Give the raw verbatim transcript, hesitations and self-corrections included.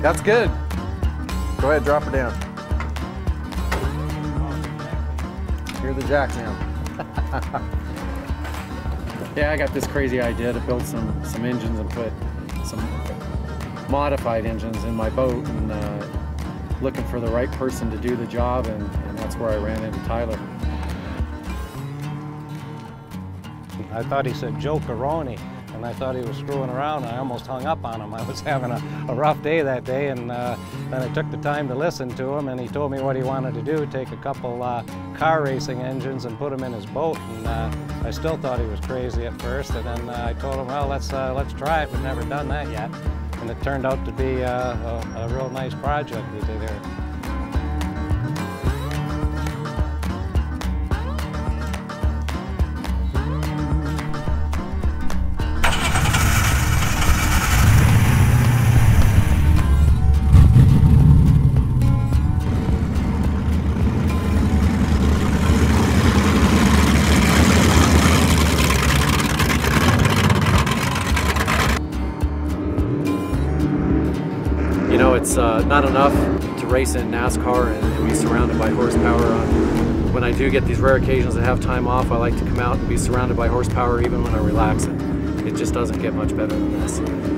That's good. Go ahead, drop her down. Hear the jack now. Yeah, I got this crazy idea to build some, some engines and put some modified engines in my boat, and uh, looking for the right person to do the job, and, and that's where I ran into Tyler. I thought he said Joe Caroni, and I thought he was screwing around. I almost hung up on him. I was having a, a rough day that day, and uh, then I took the time to listen to him, and he told me what he wanted to do, take a couple uh, car racing engines and put them in his boat. And uh, I still thought he was crazy at first, and then uh, I told him, well, let's, uh, let's try it. We've never done that yet. And it turned out to be uh, a, a real nice project we did here. You know, it's uh, not enough to race in NASCAR and, and be surrounded by horsepower. Uh, when I do get these rare occasions that have time off, I like to come out and be surrounded by horsepower even when I relax. It, it just doesn't get much better than this.